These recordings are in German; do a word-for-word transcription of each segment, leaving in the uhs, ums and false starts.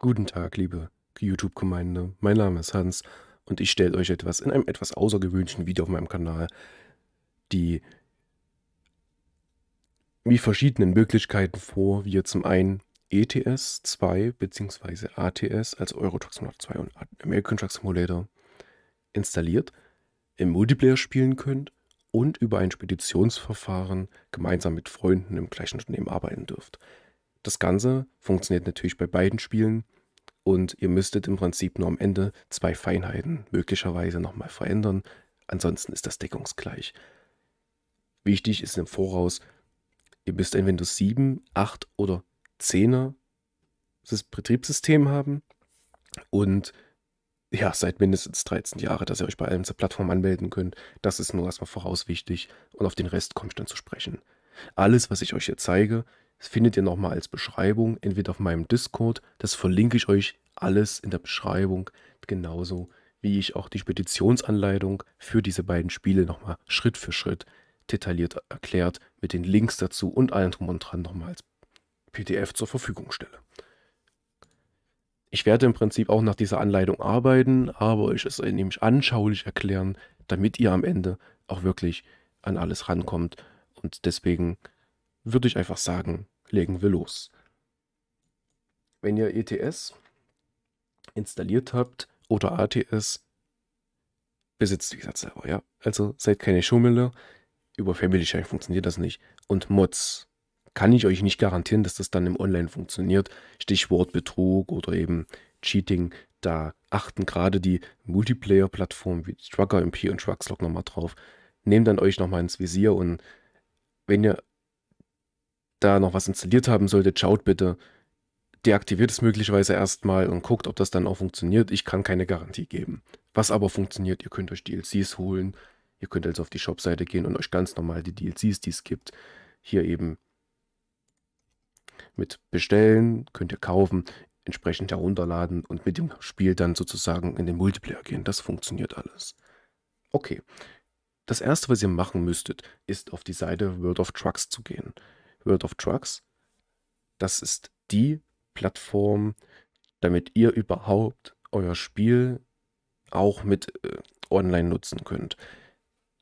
Guten Tag, liebe YouTube-Gemeinde. Mein Name ist Hans und ich stelle euch etwas in einem etwas außergewöhnlichen Video auf meinem Kanal, die die verschiedenen Möglichkeiten vor, wie ihr zum einen E T S zwei bzw. A T S, also Euro Truck Simulator zwei und American Truck Simulator, installiert, im Multiplayer spielen könnt und über ein Speditionsverfahren gemeinsam mit Freunden im gleichen Unternehmen arbeiten dürft. Das Ganze funktioniert natürlich bei beiden Spielen und ihr müsstet im Prinzip nur am Ende zwei Feinheiten möglicherweise nochmal verändern. Ansonsten ist das deckungsgleich. Wichtig ist im Voraus, ihr müsst ein Windows sieben, acht oder zehner Betriebssystem haben und ja, seid mindestens dreizehn Jahre, dass ihr euch bei allen zur Plattform anmelden könnt. Das ist nur erstmal voraus wichtig und auf den Rest komme ich dann zu sprechen. Alles, was ich euch hier zeige, das findet ihr nochmal als Beschreibung, entweder auf meinem Discord, das verlinke ich euch alles in der Beschreibung, genauso wie ich auch die Speditionsanleitung für diese beiden Spiele nochmal Schritt für Schritt detailliert erklärt, mit den Links dazu und allem drum und dran nochmal als P D F zur Verfügung stelle. Ich werde im Prinzip auch nach dieser Anleitung arbeiten, aber euch es nämlich anschaulich erklären, damit ihr am Ende auch wirklich an alles rankommt und deswegen würde ich einfach sagen, legen wir los. Wenn ihr E T S installiert habt oder A T S, besitzt wie gesagt selber, ja. Also seid keine Schummler, über Family Sharing funktioniert das nicht. Und Mods kann ich euch nicht garantieren, dass das dann im Online funktioniert. Stichwort Betrug oder eben Cheating, da achten gerade die Multiplayer-Plattformen wie TruckersMP und TrucksLOG nochmal drauf. Nehmt dann euch nochmal ins Visier und wenn ihr da noch was installiert haben solltet, schaut bitte, deaktiviert es möglicherweise erstmal und guckt, ob das dann auch funktioniert. Ich kann keine Garantie geben. Was aber funktioniert, ihr könnt euch D L Cs holen, ihr könnt also auf die Shop-Seite gehen und euch ganz normal die D L Cs, die es gibt, hier eben mit bestellen, könnt ihr kaufen, entsprechend herunterladen und mit dem Spiel dann sozusagen in den Multiplayer gehen. Das funktioniert alles. Okay, das erste, was ihr machen müsstet, ist auf die Seite World of Trucks zu gehen. World of Trucks, das ist die Plattform, damit ihr überhaupt euer Spiel auch mit äh, online nutzen könnt.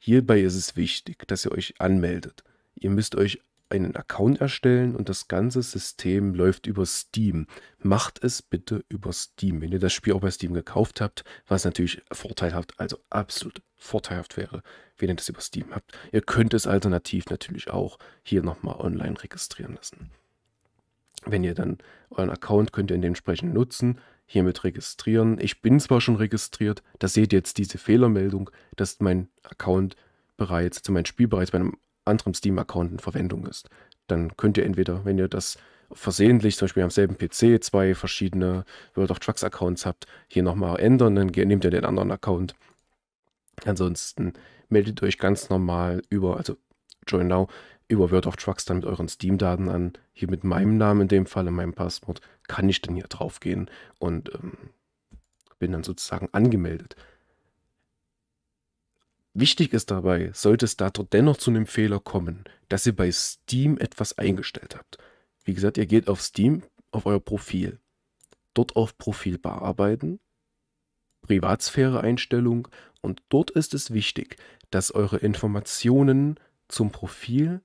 Hierbei ist es wichtig, dass ihr euch anmeldet. Ihr müsst euch einen Account erstellen und das ganze System läuft über Steam. Macht es bitte über Steam. Wenn ihr das Spiel auch bei Steam gekauft habt, was natürlich vorteilhaft, also absolut vorteilhaft wäre, wenn ihr das über Steam habt. Ihr könnt es alternativ natürlich auch hier nochmal online registrieren lassen. Wenn ihr dann euren Account könnt ihr dementsprechend nutzen, hiermit registrieren. Ich bin zwar schon registriert, da seht ihr jetzt diese Fehlermeldung, dass mein Account bereits, also mein Spiel bereits bei einem anderem Steam-Account in Verwendung ist. Dann könnt ihr entweder, wenn ihr das versehentlich zum Beispiel am selben P C zwei verschiedene World of Trucks Accounts habt, hier nochmal ändern, dann nehmt ihr den anderen Account. Ansonsten meldet euch ganz normal über, also Join Now, über World of Trucks dann mit euren Steam-Daten an. Hier mit meinem Namen in dem Fall, in meinem Passwort, kann ich dann hier drauf gehen und ähm, bin dann sozusagen angemeldet. Wichtig ist dabei, sollte es da dennoch zu einem Fehler kommen, dass ihr bei Steam etwas eingestellt habt. Wie gesagt, ihr geht auf Steam, auf euer Profil, dort auf Profil bearbeiten, Privatsphäre-Einstellung und dort ist es wichtig, dass eure Informationen zum Profil,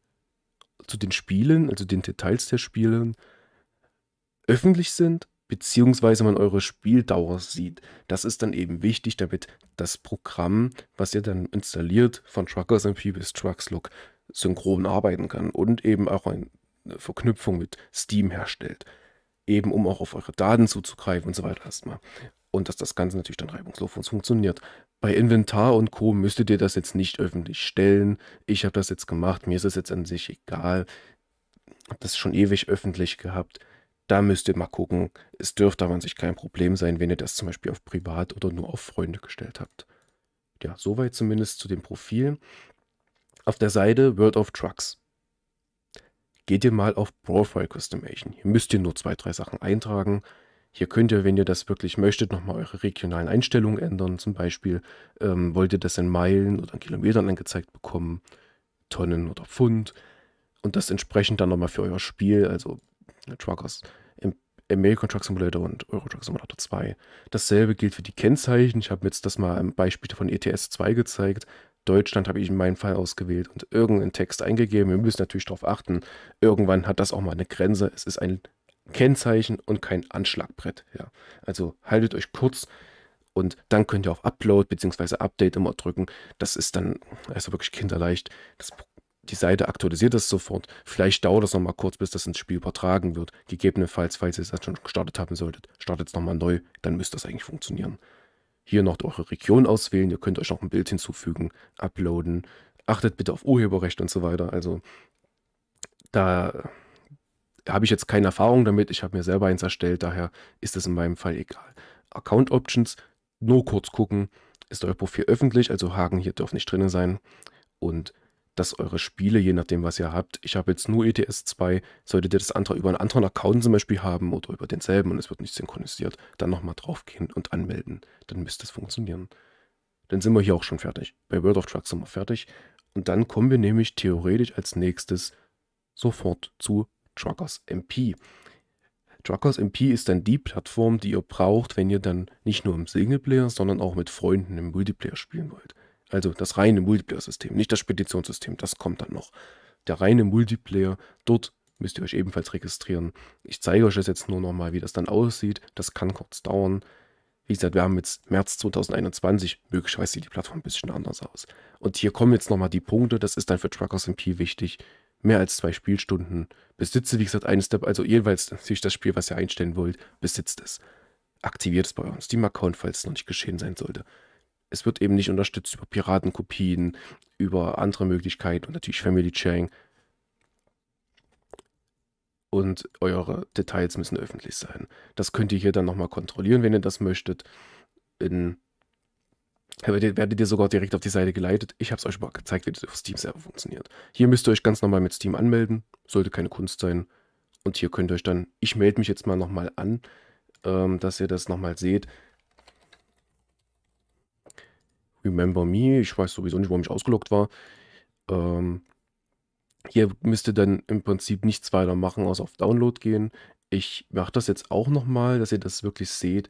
zu den Spielen, also den Details der Spiele, öffentlich sind, beziehungsweise man eure Spieldauer sieht. Das ist dann eben wichtig, damit das Programm, was ihr dann installiert, von TruckersMP bis TrucksLOG synchron arbeiten kann und eben auch eine Verknüpfung mit Steam herstellt, eben um auch auf eure Daten zuzugreifen und so weiter erstmal. Und dass das Ganze natürlich dann reibungslos funktioniert. Bei Inventar und Co. müsstet ihr das jetzt nicht öffentlich stellen. Ich habe das jetzt gemacht, mir ist es jetzt an sich egal. Ich habe das schon ewig öffentlich gehabt. Da müsst ihr mal gucken, es dürfte an sich kein Problem sein, wenn ihr das zum Beispiel auf Privat oder nur auf Freunde gestellt habt. Ja, soweit zumindest zu dem Profil. Auf der Seite World of Trucks geht ihr mal auf Profile Customization. Hier müsst ihr nur zwei, drei Sachen eintragen. Hier könnt ihr, wenn ihr das wirklich möchtet, nochmal eure regionalen Einstellungen ändern. Zum Beispiel ähm, wollt ihr das in Meilen oder in Kilometern angezeigt bekommen, Tonnen oder Pfund und das entsprechend dann nochmal für euer Spiel, also Truckers American Truck Simulator und Euro Truck Simulator zwei. Dasselbe gilt für die Kennzeichen. Ich habe mir jetzt das mal im Beispiel von E T S zwei gezeigt. Deutschland habe ich in meinem Fall ausgewählt und irgendeinen Text eingegeben. Wir müssen natürlich darauf achten. Irgendwann hat das auch mal eine Grenze. Es ist ein Kennzeichen und kein Anschlagbrett. Ja. Also haltet euch kurz und dann könnt ihr auf Upload bzw. Update immer drücken. Das ist dann also wirklich kinderleicht. Das Die Seite aktualisiert das sofort. Vielleicht dauert das nochmal kurz, bis das ins Spiel übertragen wird. Gegebenenfalls, falls ihr das schon gestartet haben solltet, startet es nochmal neu, dann müsste das eigentlich funktionieren. Hier noch eure Region auswählen. Ihr könnt euch noch ein Bild hinzufügen, uploaden. Achtet bitte auf Urheberrecht und so weiter. Also da habe ich jetzt keine Erfahrung damit. Ich habe mir selber eins erstellt, daher ist es in meinem Fall egal. Account Options, nur kurz gucken. Ist euer Profil öffentlich, also Haken hier dürfen nicht drin sein. Und dass eure Spiele, je nachdem, was ihr habt, ich habe jetzt nur E T S zwei, solltet ihr das andere über einen anderen Account zum Beispiel haben oder über denselben und es wird nicht synchronisiert, dann nochmal draufgehen und anmelden. Dann müsste es funktionieren. Dann sind wir hier auch schon fertig. Bei World of Trucks sind wir fertig. Und dann kommen wir nämlich theoretisch als nächstes sofort zu TruckersMP. TruckersMP ist dann die Plattform, die ihr braucht, wenn ihr dann nicht nur im Singleplayer, sondern auch mit Freunden im Multiplayer spielen wollt. Also das reine Multiplayer-System, nicht das Speditionssystem, das kommt dann noch. Der reine Multiplayer, dort müsst ihr euch ebenfalls registrieren. Ich zeige euch das jetzt nur nochmal, wie das dann aussieht. Das kann kurz dauern. Wie gesagt, wir haben jetzt März zweitausendeinundzwanzig. Möglicherweise sieht die Plattform ein bisschen anders aus. Und hier kommen jetzt nochmal die Punkte. Das ist dann für TruckersMP wichtig. Mehr als zwei Spielstunden. Besitze, wie gesagt, einen Step. Also jeweils natürlich das Spiel, was ihr einstellen wollt, besitzt es. Aktiviert es bei eurem Steam-Account, falls es noch nicht geschehen sein sollte. Es wird eben nicht unterstützt über Piratenkopien, über andere Möglichkeiten und natürlich Family Sharing. Und eure Details müssen öffentlich sein. Das könnt ihr hier dann nochmal kontrollieren, wenn ihr das möchtet. In, werdet ihr sogar direkt auf die Seite geleitet. Ich habe es euch mal gezeigt, wie das auf Steam selber funktioniert. Hier müsst ihr euch ganz normal mit Steam anmelden. Sollte keine Kunst sein. Und hier könnt ihr euch dann, ich melde mich jetzt mal nochmal an, ähm, dass ihr das nochmal seht. Remember Me, ich weiß sowieso nicht, warum ich ausgeloggt war. Ähm, hier müsst ihr dann im Prinzip nichts weiter machen, außer auf Download gehen. Ich mache das jetzt auch nochmal, dass ihr das wirklich seht.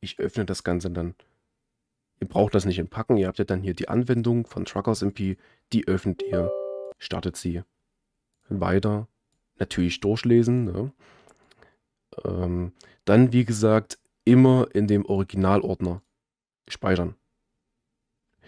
Ich öffne das Ganze dann. Ihr braucht das nicht entpacken. Ihr habt ja dann hier die Anwendung von TruckersMP. Die öffnet ihr, startet sie. Weiter. Natürlich durchlesen. Ne? Ähm, dann, wie gesagt, immer in dem Originalordner speichern.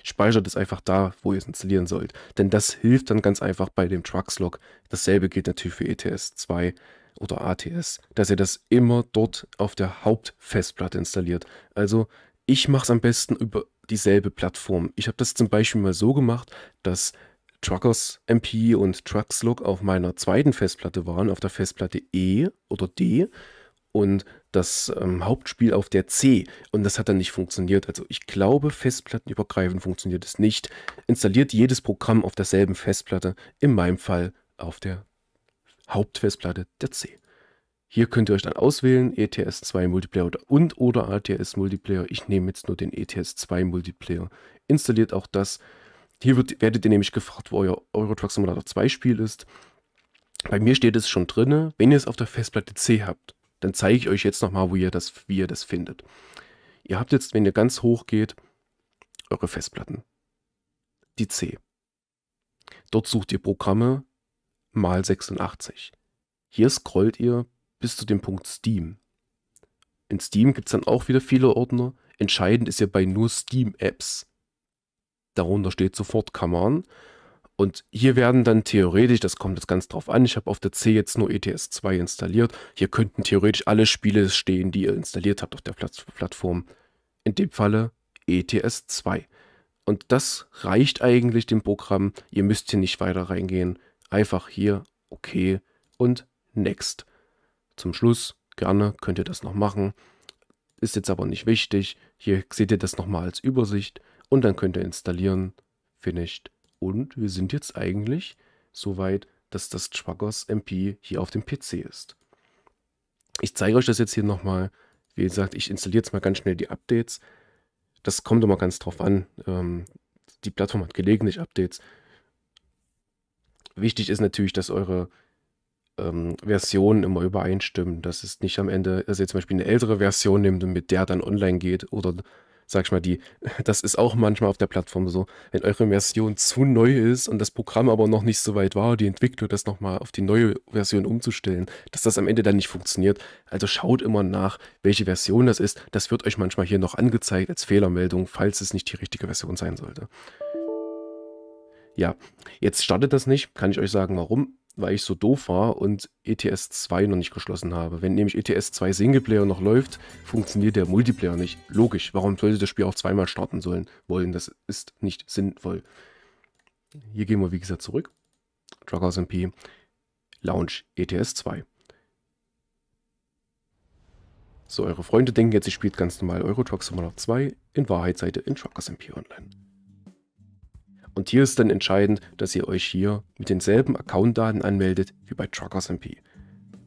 Speichert es einfach da, wo ihr es installieren sollt. Denn das hilft dann ganz einfach bei dem TrucksLOG. Dasselbe gilt natürlich für E T S zwei oder A T S, dass ihr das immer dort auf der Hauptfestplatte installiert. Also ich mache es am besten über dieselbe Plattform. Ich habe das zum Beispiel mal so gemacht, dass TruckersMP und TrucksLOG auf meiner zweiten Festplatte waren, auf der Festplatte E oder D. Und das ähm, Hauptspiel auf der C. Und das hat dann nicht funktioniert. Also ich glaube, festplattenübergreifend funktioniert es nicht. Installiert jedes Programm auf derselben Festplatte. In meinem Fall auf der Hauptfestplatte der C. Hier könnt ihr euch dann auswählen, E T S zwei Multiplayer oder, und oder A T S Multiplayer. Ich nehme jetzt nur den E T S zwei Multiplayer. Installiert auch das. Hier wird, werdet ihr nämlich gefragt, wo euer Euro Truck Simulator zwei Spiel ist. Bei mir steht es schon drin, wenn ihr es auf der Festplatte C habt. Dann zeige ich euch jetzt nochmal, wie ihr das, wie ihr das findet. Ihr habt jetzt, wenn ihr ganz hoch geht, eure Festplatten. Die C. Dort sucht ihr Programme mal sechsundachtzig. Hier scrollt ihr bis zu dem Punkt Steam. In Steam gibt es dann auch wieder viele Ordner. Entscheidend ist ja bei nur Steam-Apps. Darunter steht sofort Kammern. Und hier werden dann theoretisch, das kommt jetzt ganz drauf an, ich habe auf der C jetzt nur E T S zwei installiert. Hier könnten theoretisch alle Spiele stehen, die ihr installiert habt auf der Plattform. In dem Falle E T S zwei. Und das reicht eigentlich dem Programm. Ihr müsst hier nicht weiter reingehen. Einfach hier, okay und next. Zum Schluss, gerne könnt ihr das noch machen. Ist jetzt aber nicht wichtig. Hier seht ihr das nochmal als Übersicht. Und dann könnt ihr installieren, finished. Und wir sind jetzt eigentlich so weit, dass das TruckersMP hier auf dem P C ist. Ich zeige euch das jetzt hier nochmal. Wie gesagt, ich installiere jetzt mal ganz schnell die Updates. Das kommt immer ganz drauf an. Ähm, die Plattform hat gelegentlich Updates. Wichtig ist natürlich, dass eure ähm, Versionen immer übereinstimmen, dass es nicht am Ende, dass ihr zum Beispiel eine ältere Version nimmt und mit der dann online geht oder, sag ich mal, die, das ist auch manchmal auf der Plattform so, wenn eure Version zu neu ist und das Programm aber noch nicht so weit war, die Entwickler das nochmal auf die neue Version umzustellen, dass das am Ende dann nicht funktioniert. Also schaut immer nach, welche Version das ist. Das wird euch manchmal hier noch angezeigt als Fehlermeldung, falls es nicht die richtige Version sein sollte. Ja, jetzt startet das nicht, kann ich euch sagen, warum. Weil ich so doof war und E T S zwei noch nicht geschlossen habe. Wenn nämlich E T S zwei Singleplayer noch läuft, funktioniert der Multiplayer nicht. Logisch, warum sollte das Spiel auch zweimal starten sollen wollen? Das ist nicht sinnvoll. Hier gehen wir, wie gesagt, zurück. TruckersMP, Launch E T S zwei. So, eure Freunde denken jetzt, ihr spielt ganz normal Euro Truck Simulator zwei. In Wahrheit seid ihr in TruckersMP online. Und hier ist dann entscheidend, dass ihr euch hier mit denselben Accountdaten anmeldet wie bei TruckersMP.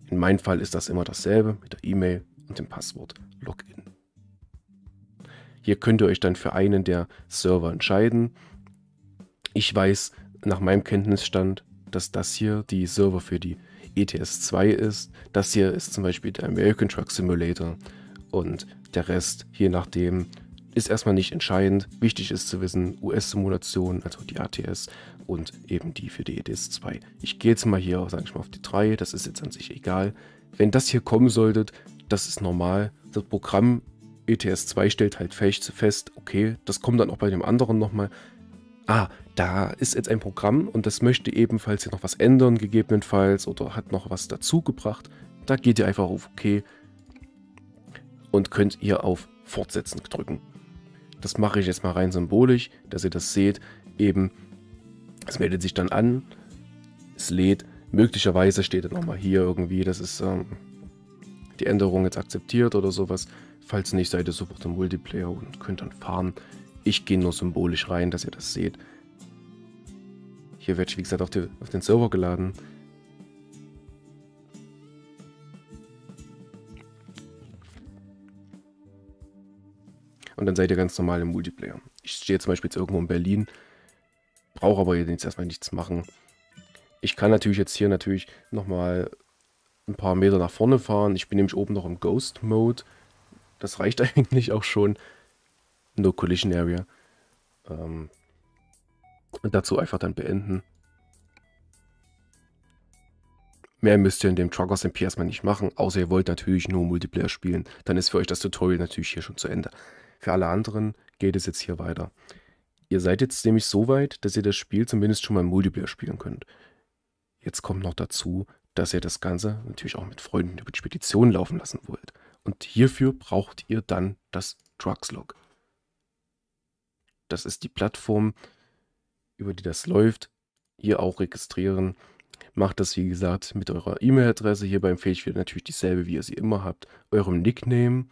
In meinem Fall ist das immer dasselbe mit der E-Mail und dem Passwort Login. Hier könnt ihr euch dann für einen der Server entscheiden. Ich weiß nach meinem Kenntnisstand, dass das hier die Server für die E T S zwei ist. Das hier ist zum Beispiel der American Truck Simulator und der Rest, je nachdem, ist erstmal nicht entscheidend. Wichtig ist zu wissen, U S-Simulationen, also die A T S und eben die für die E T S zwei. Ich gehe jetzt mal hier, sage ich mal, auf die drei, das ist jetzt an sich egal. Wenn das hier kommen sollte, das ist normal. Das Programm E T S zwei stellt halt fest, okay, das kommt dann auch bei dem anderen nochmal. Ah, da ist jetzt ein Programm und das möchte ebenfalls hier noch was ändern, gegebenenfalls, oder hat noch was dazu gebracht. Da geht ihr einfach auf OK und könnt ihr auf Fortsetzen drücken. Das mache ich jetzt mal rein symbolisch, dass ihr das seht. Eben, es meldet sich dann an, es lädt. Möglicherweise steht dann nochmal hier irgendwie, das ist ähm, die Änderung jetzt akzeptiert oder sowas. Falls nicht, seid ihr sofort im Multiplayer und könnt dann fahren. Ich gehe nur symbolisch rein, dass ihr das seht. Hier werde ich, wie gesagt, auf, die, auf den Server geladen. Und dann seid ihr ganz normal im Multiplayer. Ich stehe zum Beispiel jetzt irgendwo in Berlin, brauche aber jetzt erstmal nichts machen. Ich kann natürlich jetzt hier natürlich nochmal ein paar Meter nach vorne fahren. Ich bin nämlich oben noch im Ghost-Mode. Das reicht eigentlich auch schon. No Collision Area. Und dazu einfach dann beenden. Mehr müsst ihr in dem TruckersMP erstmal nicht machen, außer ihr wollt natürlich nur Multiplayer spielen. Dann ist für euch das Tutorial natürlich hier schon zu Ende. Für alle anderen geht es jetzt hier weiter. Ihr seid jetzt nämlich so weit, dass ihr das Spiel zumindest schon mal im Multiplayer spielen könnt. Jetzt kommt noch dazu, dass ihr das Ganze natürlich auch mit Freunden über die Spedition laufen lassen wollt. Und hierfür braucht ihr dann das TrucksLOG. Das ist die Plattform, über die das läuft. Hier auch registrieren. Macht das, wie gesagt, mit eurer E-Mail-Adresse. Hierbei empfehle ich wieder natürlich dieselbe, wie ihr sie immer habt. Eurem Nickname.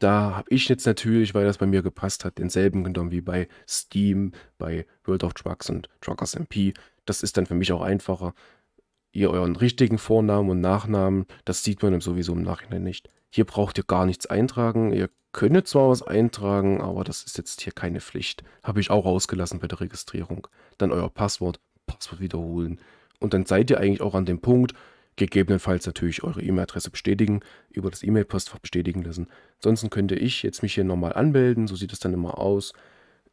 Da habe ich jetzt natürlich, weil das bei mir gepasst hat, denselben genommen wie bei Steam, bei World of Trucks und TruckersMP. Das ist dann für mich auch einfacher. Ihr euren richtigen Vornamen und Nachnamen, das sieht man sowieso im Nachhinein nicht. Hier braucht ihr gar nichts eintragen. Ihr könntet zwar was eintragen, aber das ist jetzt hier keine Pflicht. Habe ich auch rausgelassen bei der Registrierung. Dann euer Passwort, Passwort wiederholen. Und dann seid ihr eigentlich auch an dem Punkt, gegebenenfalls natürlich eure E-Mail-Adresse bestätigen, über das E-Mail-Postfach bestätigen lassen. Ansonsten könnte ich jetzt mich hier nochmal anmelden, so sieht es dann immer aus.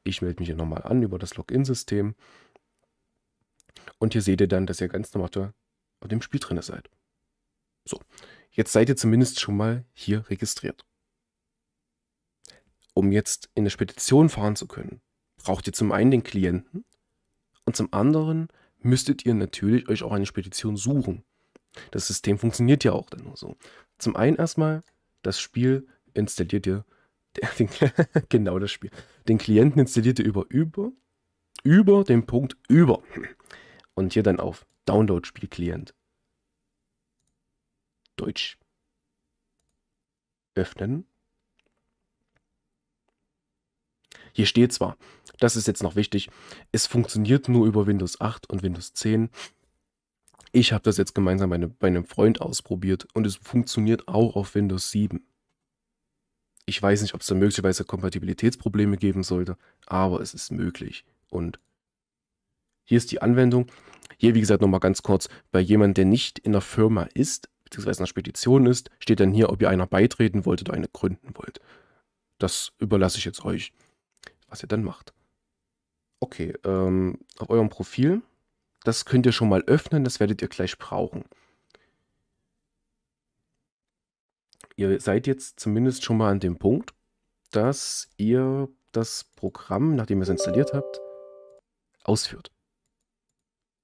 Ich melde mich hier nochmal an über das Login-System. Und hier seht ihr dann, dass ihr ganz normal auf dem Spiel drin seid. So, jetzt seid ihr zumindest schon mal hier registriert. Um jetzt in der Spedition fahren zu können, braucht ihr zum einen den Klienten und zum anderen müsstet ihr natürlich euch auch eine Spedition suchen. Das System funktioniert ja auch dann nur so. Zum einen erstmal, das Spiel installiert ihr, den, genau das Spiel, den Klienten installiert ihr über, über, über den Punkt über. Und hier dann auf Download Spielklient. Deutsch. Öffnen. Hier steht zwar, das ist jetzt noch wichtig, es funktioniert nur über Windows acht und Windows zehn. Ich habe das jetzt gemeinsam bei, ne, bei einem Freund ausprobiert und es funktioniert auch auf Windows sieben. Ich weiß nicht, ob es da möglicherweise Kompatibilitätsprobleme geben sollte, aber es ist möglich. Und Hier ist die Anwendung. Hier, wie gesagt, nochmal ganz kurz, bei jemandem, der nicht in der Firma ist, beziehungsweise in der Spedition ist, steht dann hier, ob ihr einer beitreten wollt oder eine gründen wollt. Das überlasse ich jetzt euch, was ihr dann macht. Okay, ähm, auf eurem Profil, das könnt ihr schon mal öffnen, das werdet ihr gleich brauchen. Ihr seid jetzt zumindest schon mal an dem Punkt, dass ihr das Programm, nachdem ihr es installiert habt, ausführt.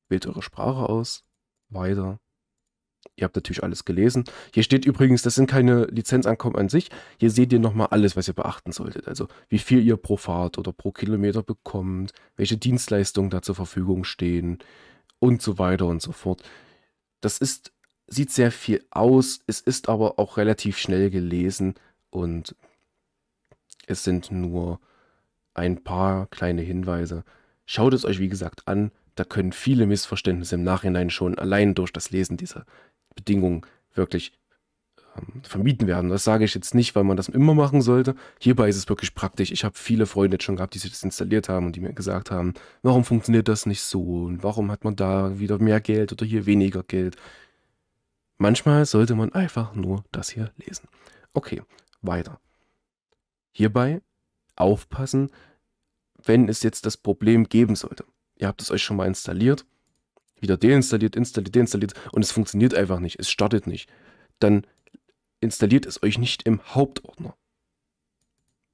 Wählt eure Sprache aus, weiter. Ihr habt natürlich alles gelesen. Hier steht übrigens, das sind keine Lizenzankommen an sich. Hier seht ihr nochmal alles, was ihr beachten solltet. Also wie viel ihr pro Fahrt oder pro Kilometer bekommt, welche Dienstleistungen da zur Verfügung stehen und so weiter und so fort. Das ist, sieht sehr viel aus, es ist aber auch relativ schnell gelesen und es sind nur ein paar kleine Hinweise. Schaut es euch wie gesagt an. Da können viele Missverständnisse im Nachhinein schon allein durch das Lesen dieser Bedingungen wirklich ähm, vermieden werden. Das sage ich jetzt nicht, weil man das immer machen sollte. Hierbei ist es wirklich praktisch. Ich habe viele Freunde jetzt schon gehabt, die sich das installiert haben und die mir gesagt haben, warum funktioniert das nicht so und warum hat man da wieder mehr Geld oder hier weniger Geld. Manchmal sollte man einfach nur das hier lesen. Okay, weiter. Hierbei aufpassen, wenn es jetzt das Problem geben sollte. Ihr habt es euch schon mal installiert, wieder deinstalliert, installiert, deinstalliert und es funktioniert einfach nicht, es startet nicht. Dann installiert es euch nicht im Hauptordner.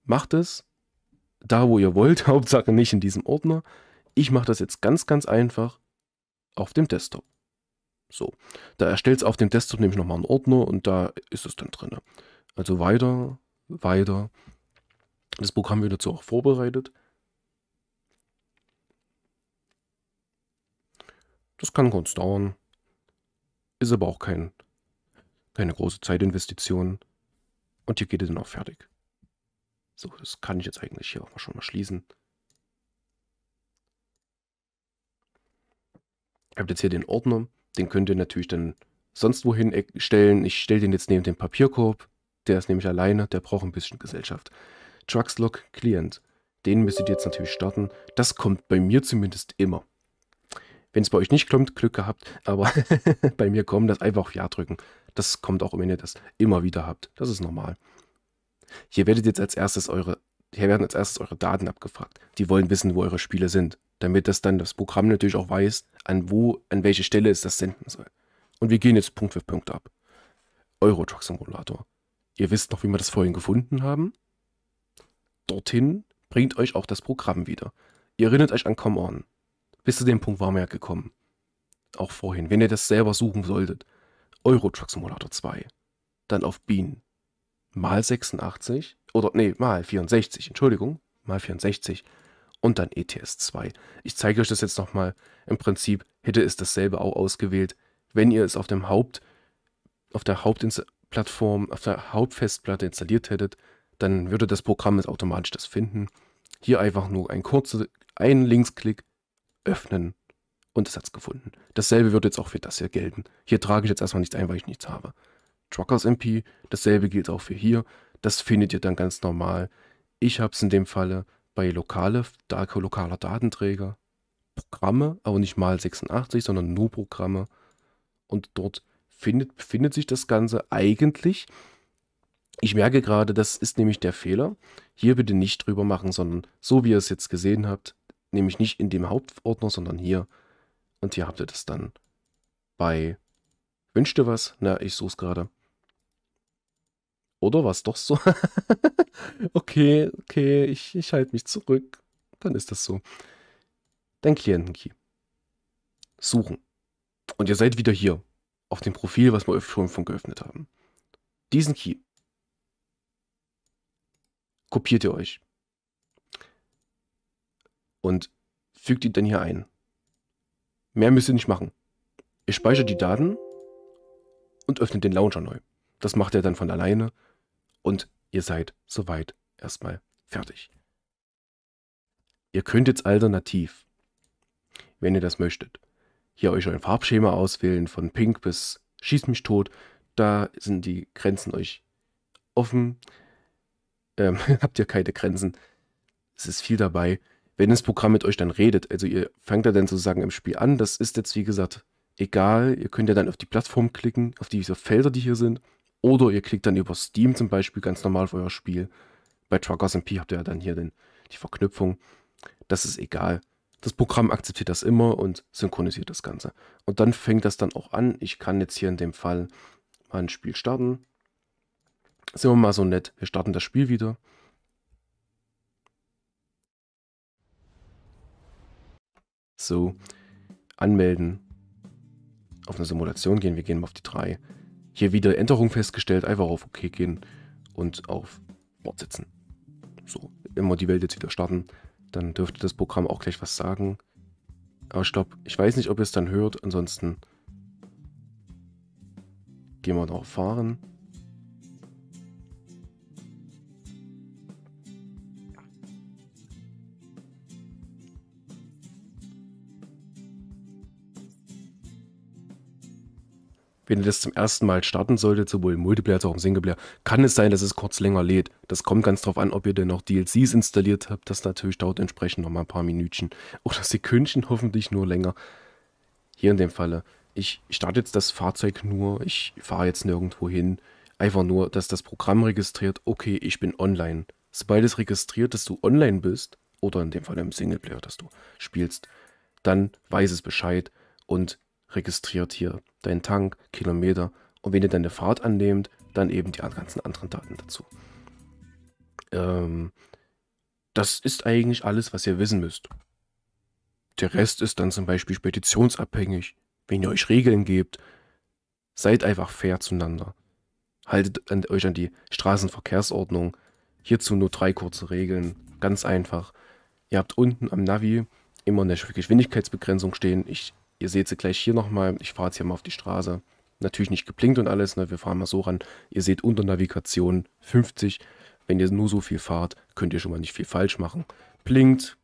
Macht es da, wo ihr wollt, Hauptsache nicht in diesem Ordner. Ich mache das jetzt ganz, ganz einfach auf dem Desktop. So, da erstellt es auf dem Desktop nämlich nochmal einen Ordner und da ist es dann drin. Also weiter, weiter. Das Programm wird dazu auch vorbereitet. Das kann kurz dauern, ist aber auch kein, keine große Zeitinvestition. Und hier geht es dann auch fertig. So, das kann ich jetzt eigentlich hier auch mal schon mal schließen. Ihr habt jetzt hier den Ordner, den könnt ihr natürlich dann sonst wohin stellen. Ich stelle den jetzt neben den Papierkorb, der ist nämlich alleine, der braucht ein bisschen Gesellschaft. TrucksLOG Client, den müsstet ihr jetzt natürlich starten. Das kommt bei mir zumindest immer. Wenn es bei euch nicht kommt, Glück gehabt, aber bei mir kommt das einfach auf Ja drücken. Das kommt auch, wenn ihr das immer wieder habt. Das ist normal. Hier, werdet jetzt als erstes eure, hier werden als erstes eure Daten abgefragt. Die wollen wissen, wo eure Spiele sind, damit das dann das Programm natürlich auch weiß, an wo, an welche Stelle es das senden soll. Und wir gehen jetzt Punkt für Punkt ab. Euro Truck Simulator. Ihr wisst noch, wie wir das vorhin gefunden haben. Dorthin bringt euch auch das Programm wieder. Ihr erinnert euch an Come On. Bis zu dem Punkt waren wir ja gekommen. Auch vorhin, wenn ihr das selber suchen solltet. Euro Truck Simulator zwei. Dann auf Bean. Mal sechsundachtzig. Oder, nee, mal vierundsechzig. Entschuldigung. Mal vierundsechzig. Und dann E T S zwei. Ich zeige euch das jetzt nochmal. Im Prinzip hätte es dasselbe auch ausgewählt, wenn ihr es auf dem Haupt, auf der Hauptplattform, auf der Hauptfestplatte installiert hättet, dann würde das Programm jetzt automatisch das finden. Hier einfach nur ein kurzer, ein Linksklick. Öffnen und es hat es gefunden. Dasselbe wird jetzt auch für das hier gelten. Hier trage ich jetzt erstmal nichts ein, weil ich nichts habe. TruckersMP, dasselbe gilt auch für hier. Das findet ihr dann ganz normal. Ich habe es in dem Falle bei lokale, lokaler Datenträger, Programme, aber nicht mal sechsundachtzig, sondern nur Programme. Und dort findet, befindet sich das Ganze eigentlich. Ich merke gerade, das ist nämlich der Fehler. Hier bitte nicht drüber machen, sondern so wie ihr es jetzt gesehen habt, nämlich nicht in dem Hauptordner, sondern hier. Und hier habt ihr das dann bei Wünscht ihr was? Na, ich suche es gerade. Oder war es doch so? okay, okay, ich, ich halte mich zurück. Dann ist das so. Dann Klientenkey. Suchen. Und ihr seid wieder hier. Auf dem Profil, was wir schon von geöffnet haben. Diesen Key. Kopiert ihr euch. Und fügt die dann hier ein. Mehr müsst ihr nicht machen. Ihr speichert die Daten und öffnet den Launcher neu. Das macht er dann von alleine und ihr seid soweit erstmal fertig. Ihr könnt jetzt alternativ, wenn ihr das möchtet, hier euch ein Farbschema auswählen, von Pink bis Schieß mich tot. Da sind die Grenzen euch offen. Ähm, habt ihr keine Grenzen. Es ist viel dabei. wenn das Programm mit euch dann redet. Also ihr fangt ja dann sozusagen im Spiel an. Das ist jetzt, wie gesagt, egal. Ihr könnt ja dann auf die Plattform klicken, auf diese Felder, die hier sind. Oder ihr klickt dann über Steam zum Beispiel ganz normal auf euer Spiel. Bei TruckersMP habt ihr ja dann hier den, die Verknüpfung. Das ist egal. Das Programm akzeptiert das immer und synchronisiert das Ganze. Und dann fängt das dann auch an. Ich kann jetzt hier in dem Fall mal ein Spiel starten. Sind wir mal so nett. Wir starten das Spiel wieder. So, anmelden. Auf eine Simulation gehen. Wir gehen mal auf die drei. Hier wieder Änderung festgestellt. Einfach auf OK gehen und auf Fortsetzen. So, immer die Welt jetzt wieder starten. Dann dürfte das Programm auch gleich was sagen. Aber stopp, ich weiß nicht, ob ihr es dann hört. Ansonsten gehen wir noch auf Fahren. Wenn ihr das zum ersten Mal starten solltet, sowohl im Multiplayer als auch im Singleplayer, kann es sein, dass es kurz länger lädt. Das kommt ganz drauf an, ob ihr denn noch D L Cs installiert habt. Das natürlich dauert entsprechend nochmal ein paar Minütchen. Oder Sekündchen hoffentlich nur länger. Hier in dem Falle, ich starte jetzt das Fahrzeug nur, ich fahre jetzt nirgendwo hin. Einfach nur, dass das Programm registriert, okay, ich bin online. Sobald es registriert, dass du online bist, oder in dem Fall im Singleplayer, dass du spielst, dann weiß es Bescheid und registriert hier deinen Tank, Kilometer, und wenn ihr dann eine Fahrt annehmt, dann eben die ganzen anderen Daten dazu. Ähm, das ist eigentlich alles, was ihr wissen müsst. Der Rest ist dann zum Beispiel speditionsabhängig. Wenn ihr euch Regeln gebt, seid einfach fair zueinander. Haltet an, euch an die Straßenverkehrsordnung. Hierzu nur drei kurze Regeln. Ganz einfach. Ihr habt unten am Navi immer eine Geschwindigkeitsbegrenzung stehen. Ich Ihr seht sie gleich hier nochmal. Ich fahre jetzt hier mal auf die Straße. Natürlich nicht geblinkt und alles, ne? Wir fahren mal so ran. Ihr seht unter Navigation fünfzig. Wenn ihr nur so viel fahrt, könnt ihr schon mal nicht viel falsch machen. Blinkt.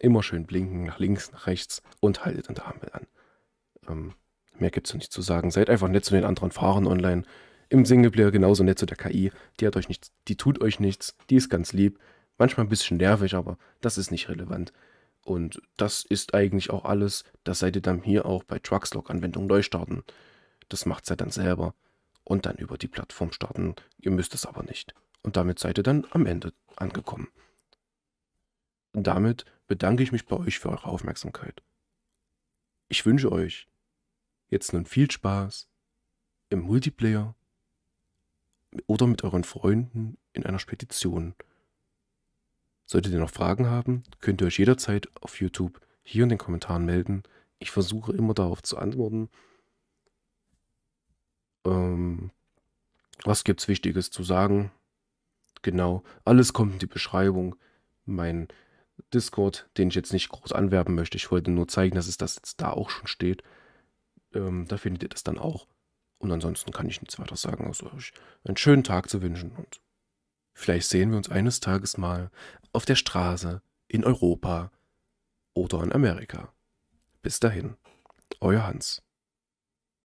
Immer schön blinken. Nach links, nach rechts. Und haltet an der Ampel an. Ähm, mehr gibt es nicht zu sagen. Seid einfach nett zu den anderen Fahrern online. Im Singleplayer genauso nett zu der K I. Die hat euch nichts. Die tut euch nichts. Die ist ganz lieb. Manchmal ein bisschen nervig, aber das ist nicht relevant. Und das ist eigentlich auch alles. Das seid ihr dann hier auch bei TrucksLOG-Anwendung neu starten. Das macht es ja dann selber. Und dann über die Plattform starten. Ihr müsst es aber nicht. Und damit seid ihr dann am Ende angekommen. Und damit bedanke ich mich bei euch für eure Aufmerksamkeit. Ich wünsche euch jetzt nun viel Spaß im Multiplayer oder mit euren Freunden in einer Spedition. Solltet ihr noch Fragen haben, könnt ihr euch jederzeit auf YouTube hier in den Kommentaren melden. Ich versuche immer darauf zu antworten. Ähm, was gibt's Wichtiges zu sagen? Genau, alles kommt in die Beschreibung. Mein Discord, den ich jetzt nicht groß anwerben möchte. Ich wollte nur zeigen, dass es das jetzt da auch schon steht. Ähm, da findet ihr das dann auch. Und ansonsten kann ich nichts weiter sagen, außer euch einen schönen Tag zu wünschen und vielleicht sehen wir uns eines Tages mal auf der Straße, in Europa oder in Amerika. Bis dahin, euer Hans.